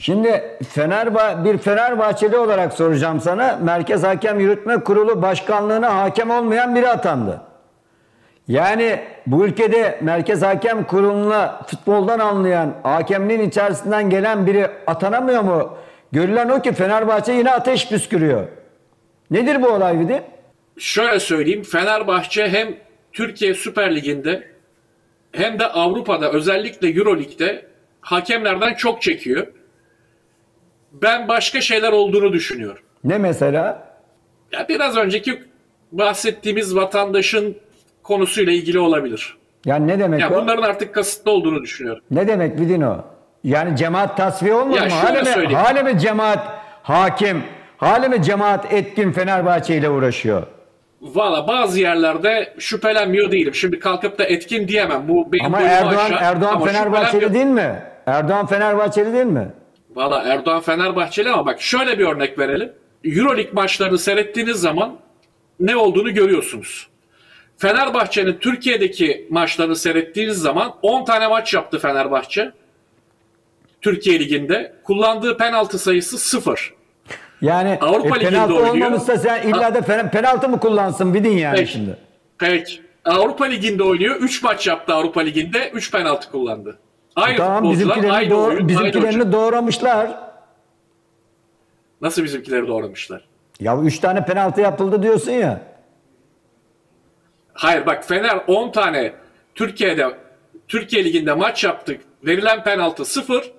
Şimdi bir Fenerbahçeli olarak soracağım sana. Merkez Hakem Yürütme Kurulu Başkanlığı'na hakem olmayan biri atandı. Yani bu ülkede Merkez Hakem Kurulu'na futboldan anlayan, hakemliğin içerisinden gelen biri atanamıyor mu? Görülen o ki Fenerbahçe yine ateş püskürüyor. Nedir bu olay bir de? Şöyle söyleyeyim, Fenerbahçe hem Türkiye Süper Ligi'nde hem de Avrupa'da, özellikle Euro Lig'de hakemlerden çok çekiyor. Ben başka şeyler olduğunu düşünüyorum. Ne mesela? Ya biraz önceki bahsettiğimiz vatandaşın konusuyla ilgili olabilir. Yani ne demek ya o? Bunların artık kasıtlı olduğunu düşünüyorum. Ne demek Vidin o? Yani cemaat tasfiye olmadı mı? Hâlâ cemaat hakim, hâlâ cemaat etkin Fenerbahçe ile uğraşıyor. Valla bazı yerlerde şüphelenmiyor değilim. Şimdi kalkıp da etkin diyemem. Bu benim ama Erdoğan Fenerbahçeli değil mi? Erdoğan Fenerbahçeli değil mi? Valla Erdoğan Fenerbahçeli ama bak şöyle bir örnek verelim. Euro Lig maçlarını seyrettiğiniz zaman ne olduğunu görüyorsunuz. Fenerbahçe'nin Türkiye'deki maçlarını seyrettiğiniz zaman 10 tane maç yaptı Fenerbahçe. Türkiye Ligi'nde. Kullandığı penaltı sayısı 0. Yani Avrupa penaltı olmamışsa sen illa da penaltı mı kullansın Vidin yani peki, şimdi? Peki. Avrupa Ligi'nde oynuyor. 3 maç yaptı Avrupa Ligi'nde. 3 penaltı kullandı. Aynı tamam, bizimkilerini doğramışlar. Nasıl bizimkileri doğramışlar? Ya 3 tane penaltı yapıldı diyorsun ya. Hayır bak Fener 10 tane Türkiye Ligi'nde maç yaptık. Verilen penaltı 0.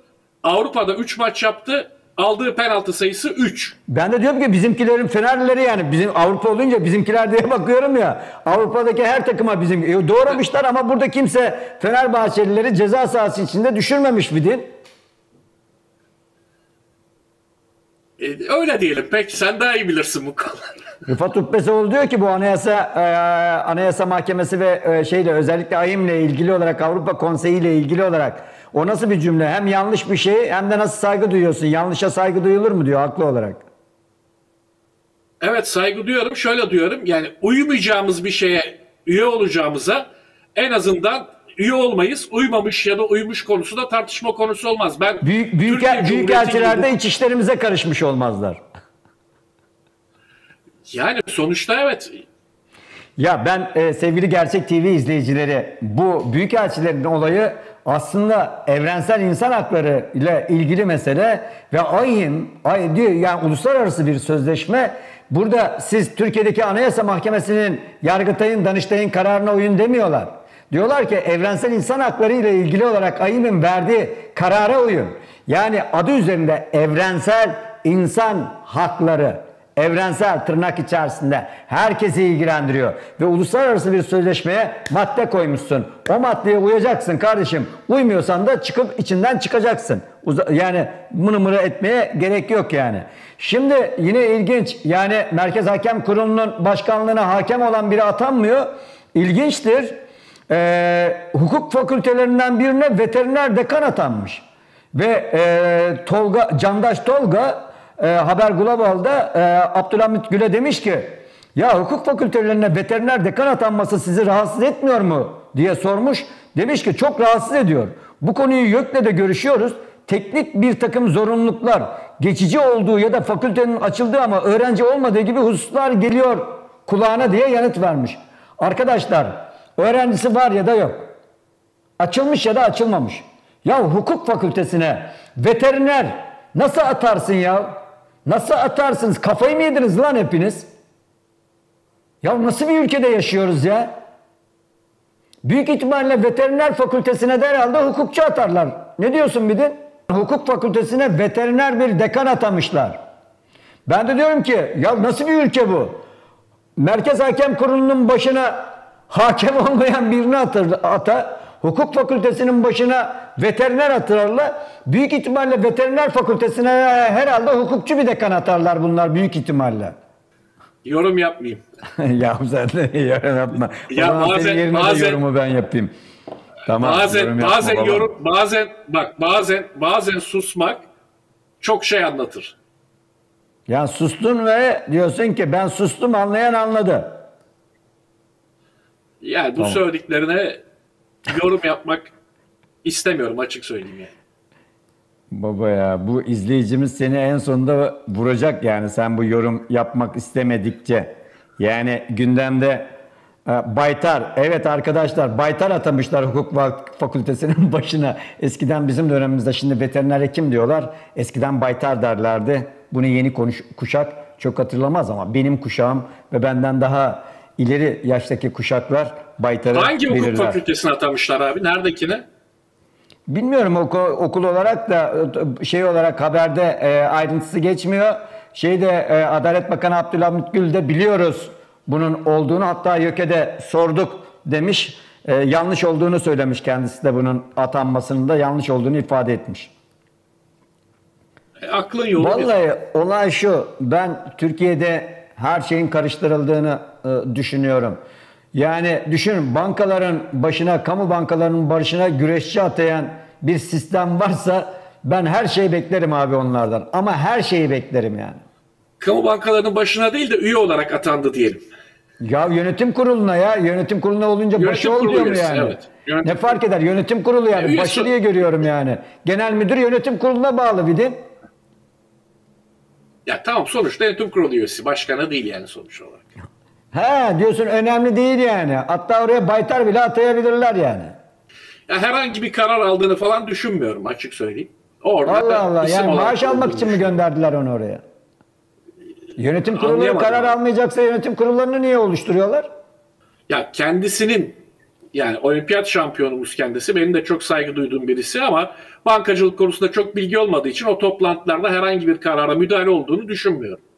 Avrupa'da 3 maç yaptı. Aldığı penaltı sayısı 3. Ben de diyorum ki bizimkilerin Fenerlileri yani bizim Avrupa olunca bizimkiler diye bakıyorum ya. Avrupa'daki her takıma bizim doğramışlar ama burada kimse Fenerbahçelileri ceza sahası içinde düşürmemiş miydin? Öyle diyelim. Peki sen daha iyi bilirsin bu konuları. Rıfat Hübbesoğlu diyor ki bu Anayasa Mahkemesi ve özellikle AHİM ile ilgili olarak, Avrupa Konseyi ile ilgili olarak o nasıl bir cümle? Hem yanlış bir şey hem de nasıl saygı duyuyorsun? Yanlışa saygı duyulur mu diyor haklı olarak. Evet saygı duyuyorum. Şöyle diyorum yani uyumayacağımız bir şeye üye olacağımıza en azından üye olmayız. Uymamış ya da uymuş konusu da tartışma konusu olmaz. Ben büyükelçilerde iç işlerimize karışmış olmazlar. Yani sonuçta evet. Ya ben sevgili Gerçek TV izleyicileri bu büyükelçilerin olayı aslında evrensel insan hakları ile ilgili mesele ve AHİM diyor yani uluslararası bir sözleşme. Burada siz Türkiye'deki Anayasa Mahkemesi'nin Yargıtay'ın, Danıştay'ın kararına uyun demiyorlar. Diyorlar ki evrensel insan hakları ile ilgili olarak AHİM'in verdiği karara uyun. Yani adı üzerinde evrensel insan hakları. Evrensel tırnak içerisinde herkesi ilgilendiriyor. Ve uluslararası bir sözleşmeye madde koymuşsun. O maddeye uyacaksın kardeşim. Uymuyorsan da çıkıp içinden çıkacaksın. Yani mırı etmeye gerek yok yani. Şimdi yine ilginç. Yani Merkez Hakem Kurulu'nun başkanlığına hakem olan biri atanmıyor. İlginçtir. Hukuk fakültelerinden birine veteriner dekan atanmış. Ve Candaş Tolga Haber Global'da Abdülhamit Gül'e demiş ki ya hukuk fakültelerine veteriner dekan atanması sizi rahatsız etmiyor mu diye sormuş. Demiş ki çok rahatsız ediyor. Bu konuyu YÖK'le de görüşüyoruz. Teknik bir takım zorunluluklar geçici olduğu ya da fakültenin açıldığı ama öğrenci olmadığı gibi hususlar geliyor kulağına diye yanıt vermiş. Arkadaşlar öğrencisi var ya da yok. Açılmış ya da açılmamış. Ya hukuk fakültesine veteriner nasıl atarsın ya? Nasıl atarsınız? Kafayı mı yediniz lan hepiniz? Ya nasıl bir ülkede yaşıyoruz ya? Büyük ihtimalle veteriner fakültesine de herhalde hukukçu atarlar. Ne diyorsun Bidin? Hukuk fakültesine veteriner bir dekan atamışlar. Ben de diyorum ki ya nasıl bir ülke bu? Merkez Hakem Kurulu'nun başına hakem olmayan birini atar. Hukuk fakültesinin başına veteriner atarlar. Büyük ihtimalle veteriner fakültesine herhalde hukukçu bir dekan atarlar bunlar büyük ihtimalle. Yorum yapmayayım. Ya zaten yorum yapma. Ya bazen yorumu ben yapayım. Tamam. Bazen susmak çok şey anlatır. Ya sustun ve diyorsun ki ben sustum anlayan anladı. Yani bu tamam. Söylediklerine yorum yapmak istemiyorum açık söyleyeyim yani. Baba ya, bu izleyicimiz seni en sonunda vuracak yani, sen bu yorum yapmak istemedikçe. Yani gündemde Baytar, evet arkadaşlar, Baytar atamışlar hukuk fakültesinin başına. Eskiden bizim dönemimizde, şimdi veteriner hekim diyorlar. Eskiden Baytar derlerdi. Bunu yeni kuşak çok hatırlamaz ama benim kuşağım ve benden daha ileri yaştaki kuşaklar Baytar'ı bilirler. Hangi hukuk fakültesine atamışlar abi? Neredekine? Bilmiyorum, okul olarak da şey olarak haberde ayrıntısı geçmiyor. Şeyde Adalet Bakanı Abdülhamit Gül de biliyoruz bunun olduğunu, hatta YÖK'e de sorduk demiş. Yanlış olduğunu söylemiş, kendisi de bunun atanmasının da yanlış olduğunu ifade etmiş. Aklın yolu. Vallahi olay şu, ben Türkiye'de her şeyin karıştırıldığını düşünüyorum. Yani düşünün, bankaların başına, kamu bankalarının başına güreşçi atayan bir sistem varsa ben her şeyi beklerim abi onlardan. Ama her şeyi beklerim yani. Kamu bankalarının başına değil de üye olarak atandı diyelim. Ya yönetim kuruluna, ya yönetim kuruluna olunca yönetim başı olmuyor mu yani? Evet. Ne fark eder? Yönetim kurulu yani. Başı diye görüyorum yani. Genel müdür yönetim kuruluna bağlı bir de. Ya tamam, sonuçta yönetim kurulu üyesi. Başkanı değil yani sonuç olarak. He diyorsun, önemli değil yani. Hatta oraya Baytar bile atayabilirler yani. Ya herhangi bir karar aldığını falan düşünmüyorum, açık söyleyeyim. Orada Allah Allah, yani maaş almak için mi gönderdiler onu oraya? Yönetim kurulu karar almayacaksa yönetim kurullarını niye oluşturuyorlar? Ya kendisinin, yani olimpiyat şampiyonumuz kendisi, benim de çok saygı duyduğum birisi ama bankacılık konusunda çok bilgi olmadığı için o toplantılarda herhangi bir karara müdahale olduğunu düşünmüyorum.